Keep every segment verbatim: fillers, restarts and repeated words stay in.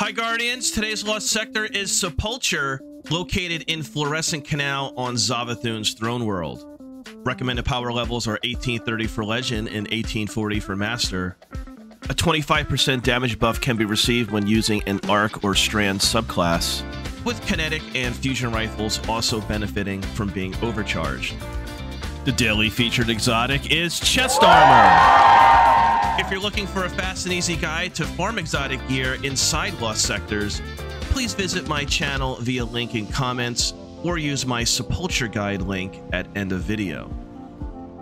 Hi Guardians, today's Lost Sector is Sepulture, located in Fluorescent Canal on Savathûn's Throne World. Recommended power levels are eighteen thirty for Legend and eighteen forty for Master. A twenty-five percent damage buff can be received when using an Arc or Strand subclass, with kinetic and fusion rifles also benefiting from being overcharged. The daily featured exotic is chest armor. If you're looking for a fast and easy guide to farm exotic gear inside Lost Sectors, please visit my channel via link in comments or use my Sepulture guide link at end of video.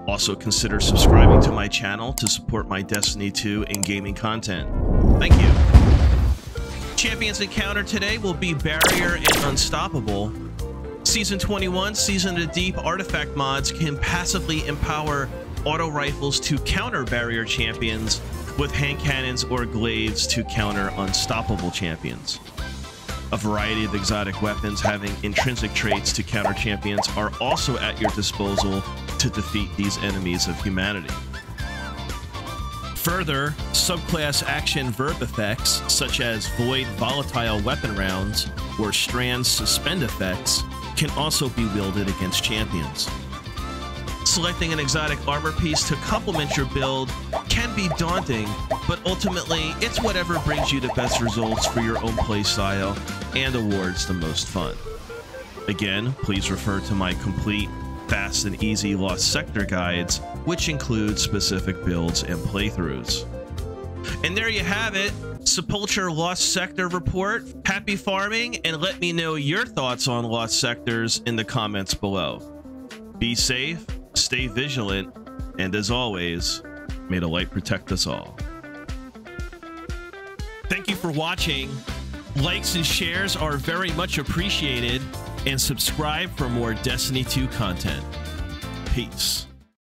Also consider subscribing to my channel to support my Destiny two and gaming content. Thank you. Champions encounter today will be Barrier and Unstoppable. Season twenty-one, Season of the Deep artifact mods can passively empower auto rifles to counter Barrier champions, with hand cannons or glaives to counter Unstoppable champions. A variety of exotic weapons having intrinsic traits to counter champions are also at your disposal to defeat these enemies of humanity. Further, subclass action verb effects, such as Void Volatile Weapon Rounds or Strand Suspend effects, can also be wielded against champions. Selecting an exotic armor piece to complement your build can be daunting, but ultimately, it's whatever brings you the best results for your own playstyle and awards the most fun. Again, please refer to my complete, fast and easy Lost Sector guides, which include specific builds and playthroughs. And there you have it, Sepulture Lost Sector report. Happy farming, and let me know your thoughts on Lost Sectors in the comments below. Be safe, stay vigilant, and as always, may the light protect us all. Thank you for watching. Likes and shares are very much appreciated, and subscribe for more Destiny two content. Peace.